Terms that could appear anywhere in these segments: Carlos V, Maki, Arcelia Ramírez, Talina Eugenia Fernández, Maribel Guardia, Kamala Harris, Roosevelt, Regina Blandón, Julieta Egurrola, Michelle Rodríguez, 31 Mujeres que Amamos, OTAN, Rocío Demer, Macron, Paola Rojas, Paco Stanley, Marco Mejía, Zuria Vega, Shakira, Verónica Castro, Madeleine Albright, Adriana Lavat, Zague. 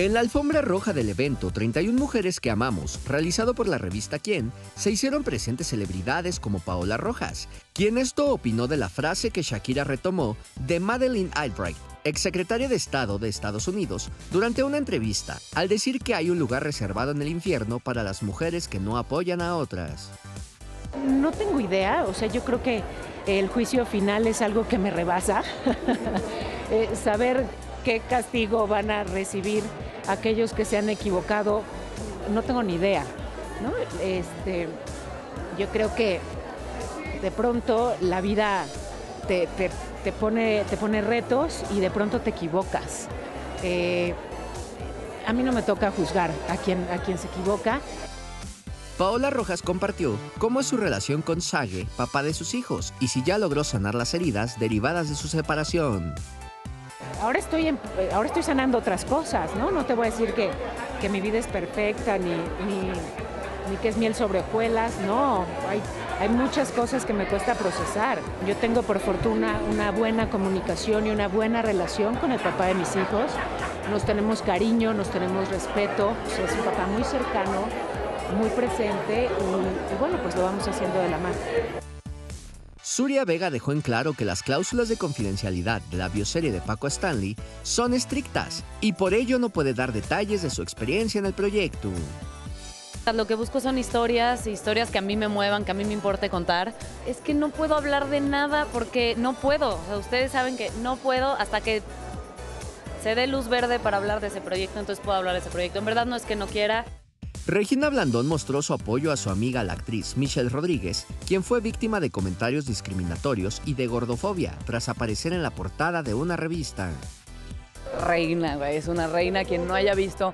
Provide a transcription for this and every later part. En la alfombra roja del evento 31 Mujeres que Amamos, realizado por la revista Quién, se hicieron presentes celebridades como Paola Rojas, quien esto opinó de la frase que Shakira retomó de Madeleine Albright, exsecretaria de Estado de Estados Unidos, durante una entrevista, al decir que hay un lugar reservado en el infierno para las mujeres que no apoyan a otras. No tengo idea, o sea, yo creo que el juicio final es algo que me rebasa. Saber qué castigo van a recibir aquellos que se han equivocado, no tengo ni idea, ¿no? Yo creo que de pronto la vida te pone retos y de pronto te equivocas. A mí no me toca juzgar a quien se equivoca. Paola Rojas compartió cómo es su relación con Zague, papá de sus hijos, y si ya logró sanar las heridas derivadas de su separación. Ahora estoy sanando otras cosas, ¿no? No te voy a decir que mi vida es perfecta, ni que es miel sobre hojuelas, no. Hay muchas cosas que me cuesta procesar. Yo tengo, por fortuna, una buena comunicación y una buena relación con el papá de mis hijos. Nos tenemos cariño, nos tenemos respeto. O sea, es un papá muy cercano, muy presente y bueno, pues lo vamos haciendo de la mano. Zuria Vega dejó en claro que las cláusulas de confidencialidad de la bioserie de Paco Stanley son estrictas y por ello no puede dar detalles de su experiencia en el proyecto. Lo que busco son historias que a mí me muevan, que a mí me importe contar. Es que no puedo hablar de nada porque no puedo. O sea, ustedes saben que no puedo hasta que se dé luz verde para hablar de ese proyecto, entonces puedo hablar de ese proyecto. En verdad no es que no quiera. Regina Blandón mostró su apoyo a su amiga la actriz Michelle Rodríguez, quien fue víctima de comentarios discriminatorios y de gordofobia tras aparecer en la portada de una revista. Reina, güey, es una reina, quien no haya visto.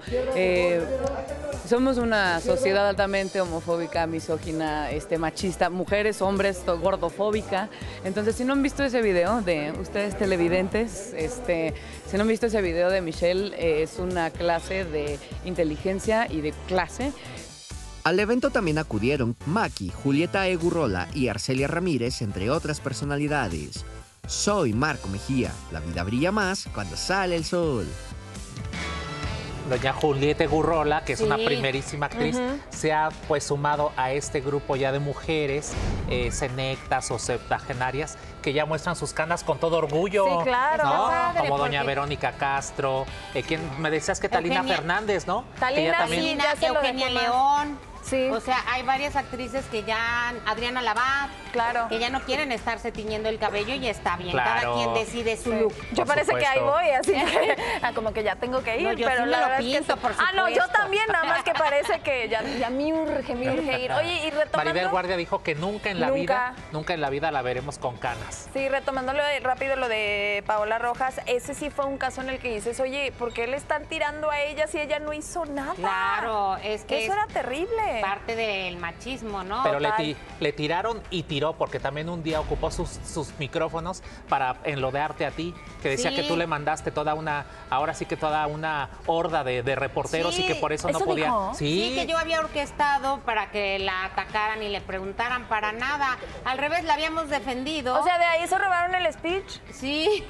Somos una sociedad altamente homofóbica, misógina, machista, mujeres, hombres, gordofóbica. Entonces, si no han visto ese video de ustedes televidentes, si no han visto ese video de Michelle, es una clase de inteligencia y de clase. Al evento también acudieron Maki, Julieta Egurrola y Arcelia Ramírez, entre otras personalidades. Soy Marco Mejía, la vida brilla más cuando sale el sol. Doña Julieta Egurrola, que es una primerísima actriz, se ha pues sumado a este grupo ya de mujeres senectas o septagenarias que ya muestran sus canas con todo orgullo. Sí, claro. ¿No? Padre, como doña Verónica Castro, quien me decías que Talina Fernández, ¿no? Talina, Eugenia León. Sí. O sea, hay varias actrices que ya, Adriana Lavat, claro, que ya no quieren estarse tiñendo el cabello y está bien, claro, cada quien decide su look. Yo por parece supuesto que ahí voy, así que, como que ya tengo que ir, no, yo pero sí la verdad pinto, es que por supuesto. Ah, no, yo también, nada más que parece que ya me urge ir. Oye, y retomando... Maribel Guardia dijo que nunca en la vida la veremos con canas. Sí, retomándolo rápido lo de Paola Rojas, ese sí fue un caso en el que dices, oye, ¿por qué le están tirando a ella si ella no hizo nada? Claro, es que... Eso era terrible. Parte del machismo, ¿no? Pero le tiraron y tiró, porque también un día ocupó sus micrófonos para enlodearte a ti, que decía que tú le mandaste toda una, ahora sí que toda una horda de reporteros y que por eso, no podía. Sí, que yo había orquestado para que la atacaran y le preguntaran para nada. Al revés, la habíamos defendido. O sea, de ahí se robaron el speech. Sí.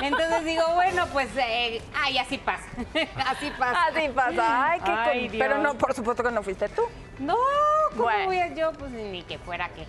Entonces digo, bueno, pues, ay, así pasa. Así pasa. Así pasa. Ay, qué. Pero no, por supuesto que no fuiste tú. No, ¿cómo voy a yo? Pues ni que fuera qué.